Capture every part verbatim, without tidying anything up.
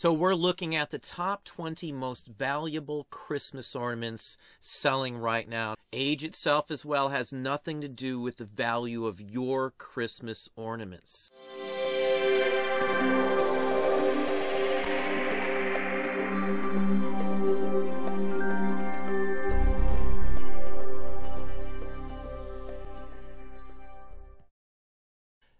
So we're looking at the top twenty most valuable Christmas ornaments selling right now. Age itself as well has nothing to do with the value of your Christmas ornaments.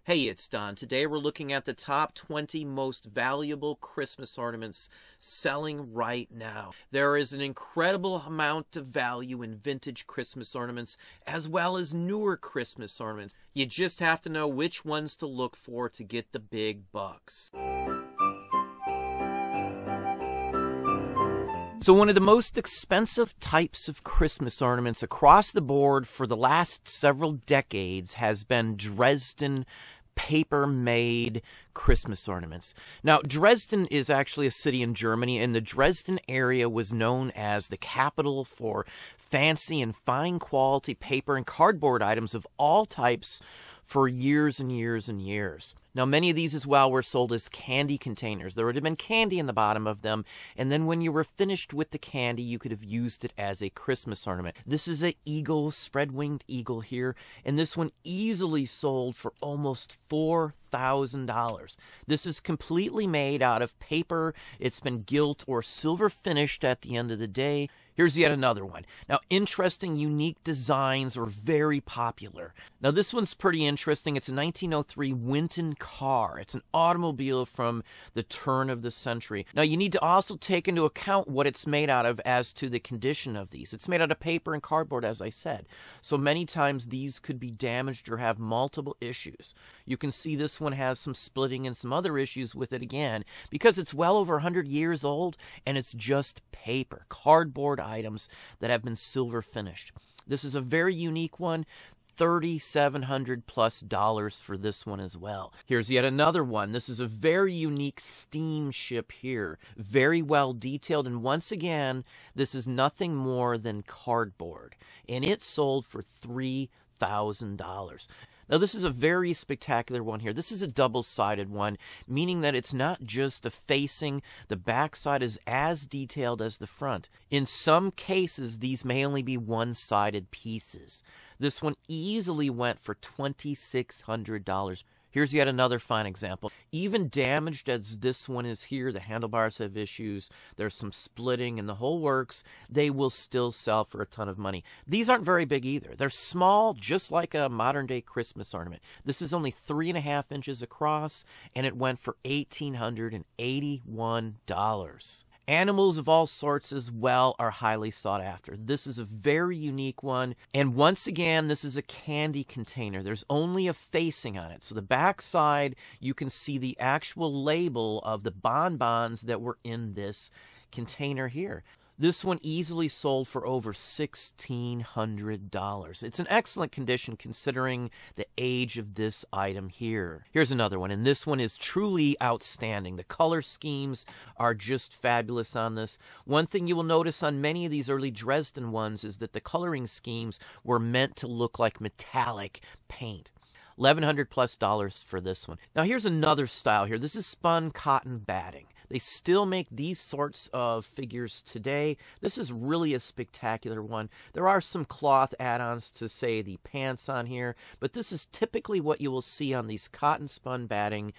Hey, it's Don. Today we're looking at the top twenty most valuable Christmas ornaments selling right now. There is an incredible amount of value in vintage Christmas ornaments as well as newer Christmas ornaments. You just have to know which ones to look for to get the big bucks. So one of the most expensive types of Christmas ornaments across the board for the last several decades has been Dresden paper-made Christmas ornaments. Now, Dresden is actually a city in Germany, and the Dresden area was known as the capital for fancy and fine quality paper and cardboard items of all types for years and years and years. Now, many of these as well were sold as candy containers. There would have been candy in the bottom of them, and then when you were finished with the candy, you could have used it as a Christmas ornament. This is an eagle, spread-winged eagle here, and this one easily sold for almost four thousand dollars. This is completely made out of paper. It's been gilt or silver finished at the end of the day. Here's yet another one. Now, interesting, unique designs are very popular. Now, this one's pretty interesting. It's a nineteen oh three Winton car. It's an automobile from the turn of the century. Now, you need to also take into account what it's made out of as to the condition of these. It's made out of paper and cardboard, as I said. So many times these could be damaged or have multiple issues. You can see this one has some splitting and some other issues with it again, because it's well over one hundred years old and it's just paper, cardboard items that have been silver finished. This is a very unique one. thirty-seven hundred dollars plus dollars for this one as well. Here's yet another one. This is a very unique steamship here. Very well detailed. And once again, this is nothing more than cardboard. And it sold for three thousand dollars. Now, this is a very spectacular one here. This is a double-sided one, meaning that it's not just a facing. The backside is as detailed as the front. In some cases, these may only be one-sided pieces. This one easily went for twenty-six hundred dollars. Here's yet another fine example. Even damaged as this one is here, the handlebars have issues, there's some splitting and the whole works, they will still sell for a ton of money. These aren't very big either. They're small, just like a modern day Christmas ornament. This is only three and a half inches across, and it went for one thousand eight hundred eighty-one dollars. Animals of all sorts as well are highly sought after. This is a very unique one. And once again, this is a candy container. There's only a facing on it. So the back side, you can see the actual label of the bonbons that were in this container here. This one easily sold for over sixteen hundred dollars. It's an excellent condition considering the age of this item here. Here's another one, and this one is truly outstanding. The color schemes are just fabulous on this. One thing you will notice on many of these early Dresden ones is that the coloring schemes were meant to look like metallic paint. eleven hundred dollars plus dollars for this one. Now, here's another style here. This is spun cotton batting. They still make these sorts of figures today. This is really a spectacular one. There are some cloth add-ons to, say, the pants on here, but this is typically what you will see on these cotton spun batting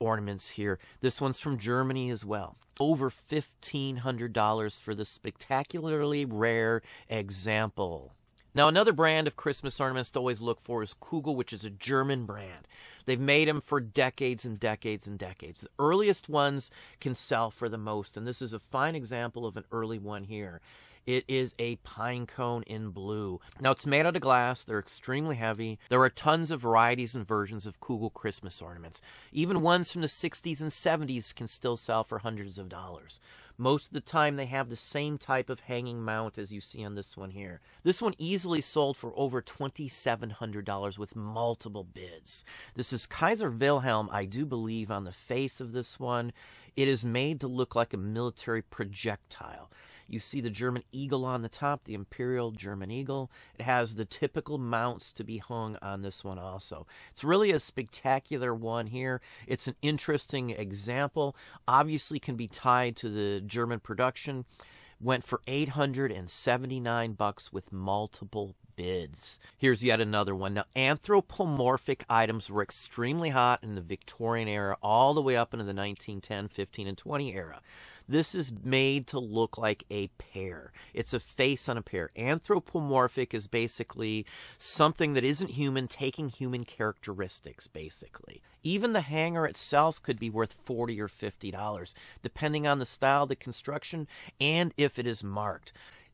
ornaments here. This one's from Germany as well. Over fifteen hundred dollars for this spectacularly rare example. Now, another brand of Christmas ornaments to always look for is Kugel, which is a German brand. They've made them for decades and decades and decades. The earliest ones can sell for the most, and this is a fine example of an early one here. It is a pine cone in blue. Now, it's made out of glass. They're extremely heavy. There are tons of varieties and versions of Kugel Christmas ornaments. Even ones from the sixties and seventies can still sell for hundreds of dollars. Most of the time, they have the same type of hanging mount as you see on this one here. This one easily sold for over twenty-seven hundred dollars with multiple bids. This is Kaiser Wilhelm, I do believe, on the face of this one. It is made to look like a military projectile. You see the German eagle on the top, the Imperial German eagle. It has the typical mounts to be hung on this one also. It's really a spectacular one here. It's an interesting example. Obviously can be tied to the German production. Went for eight hundred seventy-nine bucks with multiple bids. Here's yet another one. Now, anthropomorphic items were extremely hot in the Victorian era all the way up into the nineteen ten, fifteen, and twenty era. This is made to look like a pear. It's a face on a pear. Anthropomorphic is basically something that isn't human, taking human characteristics, basically. Even the hanger itself could be worth forty or fifty dollars, depending on the style, the construction, and if it is marked.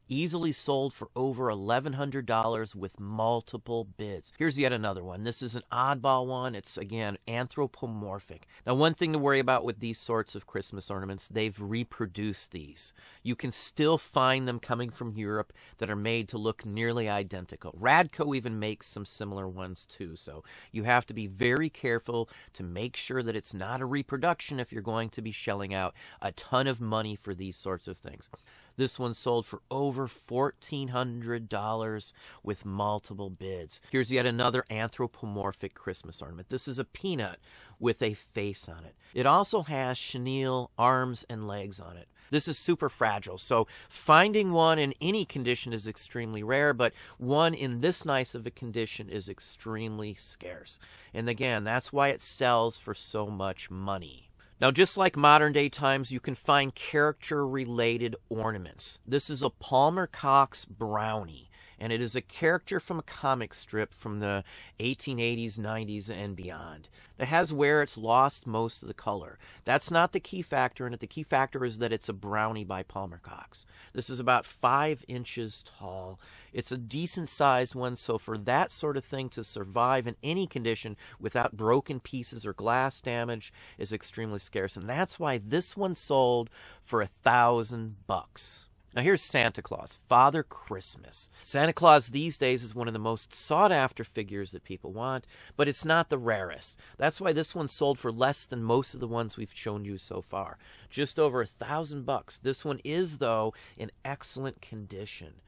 Easily sold for over eleven hundred dollars with multiple bids. Here's yet another one. This is an oddball one. It's, again, anthropomorphic. Now, one thing to worry about with these sorts of Christmas ornaments, they've reproduced these. You can still find them coming from Europe that are made to look nearly identical. Radko even makes some similar ones, too, so you have to be very careful to make sure that it's not a reproduction if you're going to be shelling out a ton of money for these sorts of things. This one sold for over fourteen hundred dollars with multiple bids. Here's yet another anthropomorphic Christmas ornament. This is a peanut with a face on it. It also has chenille arms and legs on it. This is super fragile, so finding one in any condition is extremely rare, but one in this nice of a condition is extremely scarce. And again, that's why it sells for so much money. Now, just like modern day times, you can find character-related ornaments. This is a Palmer Cox brownie, and it is a character from a comic strip from the eighteen eighties, nineties, and beyond. It has where it's lost most of the color. That's not the key factor in it. The key factor is that it's a brownie by Palmer Cox. This is about five inches tall. It's a decent-sized one, so for that sort of thing to survive in any condition without broken pieces or glass damage is extremely scarce, and that's why this one sold for a thousand bucks. Now, here's Santa Claus, Father Christmas. Santa Claus these days is one of the most sought-after figures that people want, but it's not the rarest. That's why this one sold for less than most of the ones we've shown you so far, just over a thousand bucks. This one is, though, in excellent condition.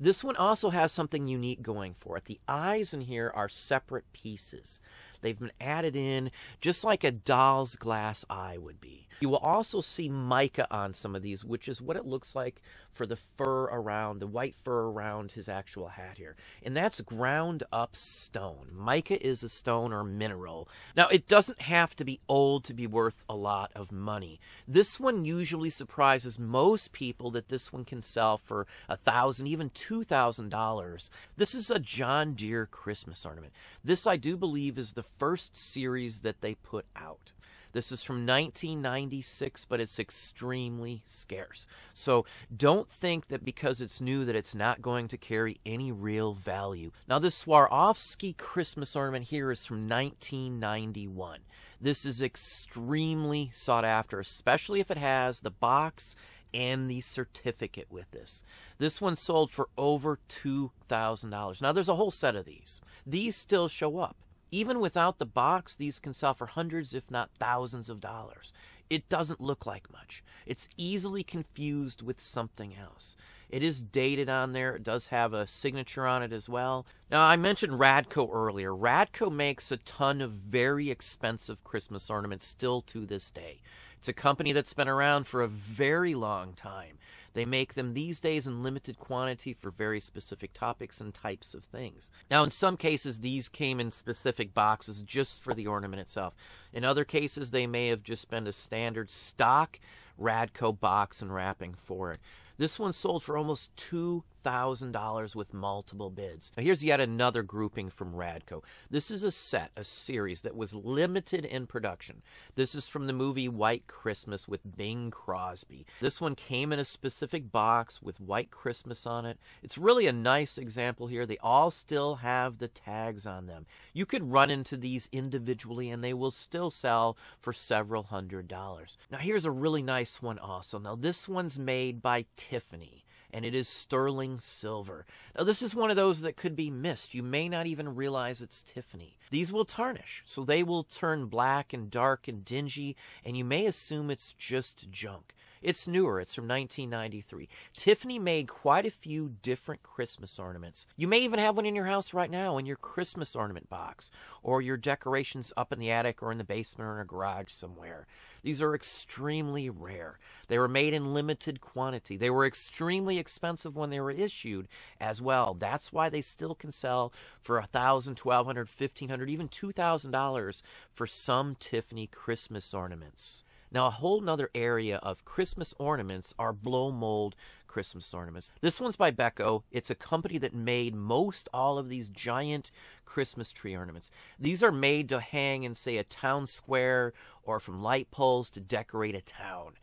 This one also has something unique going for it. The eyes in here are separate pieces. They've been added in just like a doll's glass eye would be. You will also see mica on some of these, which is what it looks like for the fur around, the white fur around his actual hat here. And that's ground up stone. Mica is a stone or mineral. Now, it doesn't have to be old to be worth a lot of money. This one usually surprises most people that this one can sell for a thousand dollars, even two thousand dollars. This is a John Deere Christmas ornament. This, I do believe, is the first series that they put out. This is from nineteen ninety-six, but it's extremely scarce. So don't think that because it's new that it's not going to carry any real value. Now, this Swarovski Christmas ornament here is from nineteen ninety-one. This is extremely sought after, especially if it has the box and the certificate with this. This one sold for over two thousand dollars. Now, there's a whole set of these. These still show up. Even without the box, these can sell for hundreds, if not thousands of dollars. It doesn't look like much. It's easily confused with something else. It is dated on there. It does have a signature on it as well. Now, I mentioned Radko earlier. Radko makes a ton of very expensive Christmas ornaments still to this day. It's a company that's been around for a very long time. They make them these days in limited quantity for very specific topics and types of things. Now, in some cases, these came in specific boxes just for the ornament itself. In other cases, they may have just been a standard stock Radko box and wrapping for it. This one sold for almost two thousand dollars with multiple bids. Now, here's yet another grouping from Radko. This is a set, a series that was limited in production. This is from the movie White Christmas with Bing Crosby. This one came in a specific box with White Christmas on it. It's really a nice example here. They all still have the tags on them. You could run into these individually and they will still sell for several hundred dollars. Now, here's a really nice one also. Now, this one's made by Tiffany, and it is sterling silver. Now, this is one of those that could be missed. You may not even realize it's Tiffany. These will tarnish, so they will turn black and dark and dingy, and you may assume it's just junk. It's newer. It's from nineteen ninety-three. Tiffany made quite a few different Christmas ornaments. You may even have one in your house right now in your Christmas ornament box, or your decorations up in the attic or in the basement or in a garage somewhere. These are extremely rare. They were made in limited quantity. They were extremely expensive when they were issued as well. That's why they still can sell for one thousand dollars, twelve hundred dollars, fifteen hundred dollars, even two thousand dollars for some Tiffany Christmas ornaments. Now, a whole nother area of Christmas ornaments are blow mold Christmas ornaments. This one's by Becco. It's a company that made most all of these giant Christmas tree ornaments. These are made to hang in, say, a town square or from light poles to decorate a town.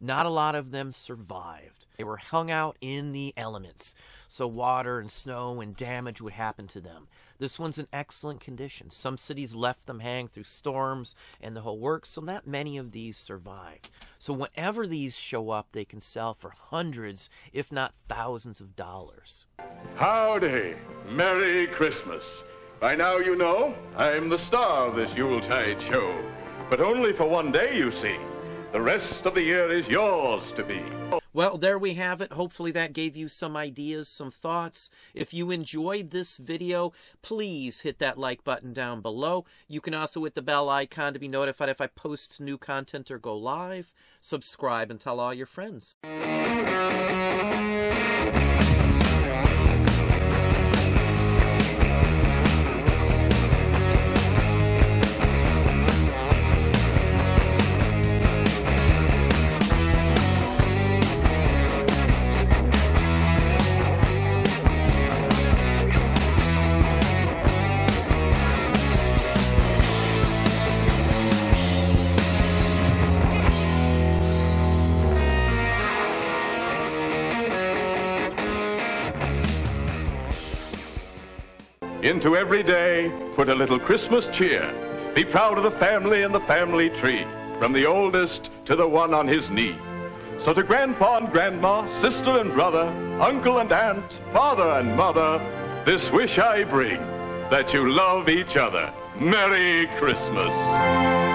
Not a lot of them survived. They were hung out in the elements, so water and snow and damage would happen to them. This one's in excellent condition. Some cities left them hang through storms and the whole works, so not many of these survived. So whenever these show up, they can sell for hundreds, if not thousands of dollars. Howdy! Merry Christmas! By now you know, I'm the star of this Yuletide show, but only for one day, you see. The rest of the year is yours to be. Well, there we have it. Hopefully that gave you some ideas, some thoughts. If you enjoyed this video, please hit that like button down below. You can also hit the bell icon to be notified if I post new content or go live. Subscribe and tell all your friends. Into every day, put a little Christmas cheer. Be proud of the family and the family tree, from the oldest to the one on his knee. So to Grandpa and Grandma, sister and brother, uncle and aunt, father and mother, this wish I bring, that you love each other. Merry Christmas.